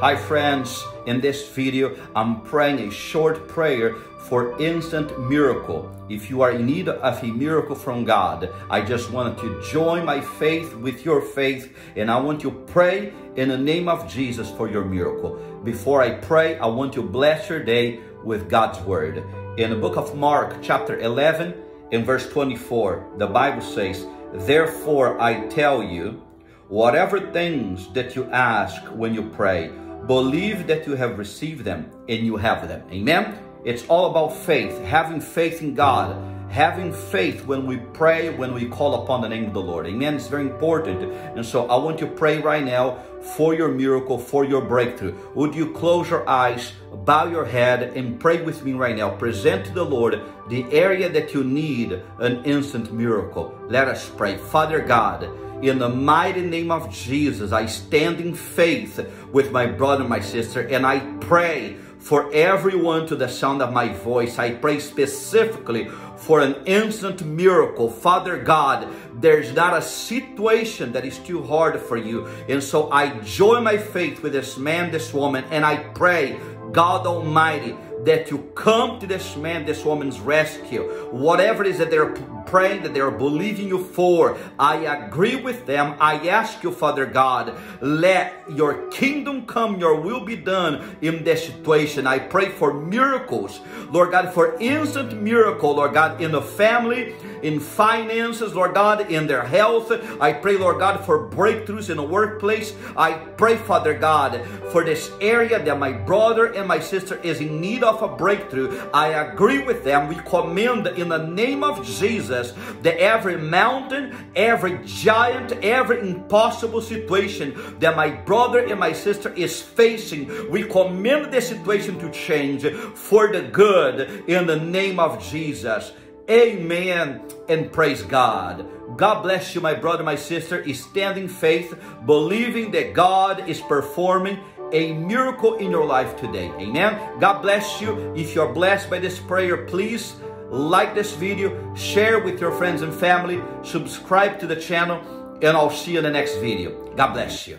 Hi friends, in this video I'm praying a short prayer for instant miracle. If you are in need of a miracle from God, I just want to join my faith with your faith, and I want to pray in the name of Jesus for your miracle. Before I pray, I want to bless your day with God's word. In the book of Mark, chapter 11, in verse 24, the Bible says, "Therefore I tell you, whatever things that you ask when you pray, believe that you have received them and you have them." Amen? It's all about faith, having faith in God, having faith when we pray, when we call upon the name of the Lord. Amen? It's very important. And so I want to pray right now for your miracle, for your breakthrough. Would you close your eyes, bow your head, and pray with me right now. Present to the Lord the area that you need an instant miracle. Let us pray. Father God, in the mighty name of Jesus, I stand in faith with my brother and my sister, and I pray for everyone to the sound of my voice. I pray specifically for an instant miracle. Father God, there's not a situation that is too hard for you. And so I join my faith with this man, this woman, and I pray, God Almighty, that you come to this man, this woman's rescue. Whatever it is that they're praying, that they're believing you for, I agree with them. I ask you, Father God, let your kingdom come, your will be done in this situation. I pray for miracles, Lord God, for instant miracle, Lord God, in the family, in finances, Lord God, in their health. I pray, Lord God, for breakthroughs in the workplace. I pray, Father God, for this area that my brother and my sister is in need of a breakthrough. I agree with them. We commend in the name of Jesus that every mountain, every giant, every impossible situation that my brother and my sister is facing, we commend the situation to change for the good in the name of Jesus. Amen and praise God. God bless you, my brother, my sister. Stand in faith, believing that God is performing a miracle in your life today. Amen. God bless you. If you're blessed by this prayer, please like this video, share with your friends and family, subscribe to the channel, and I'll see you in the next video. God bless you.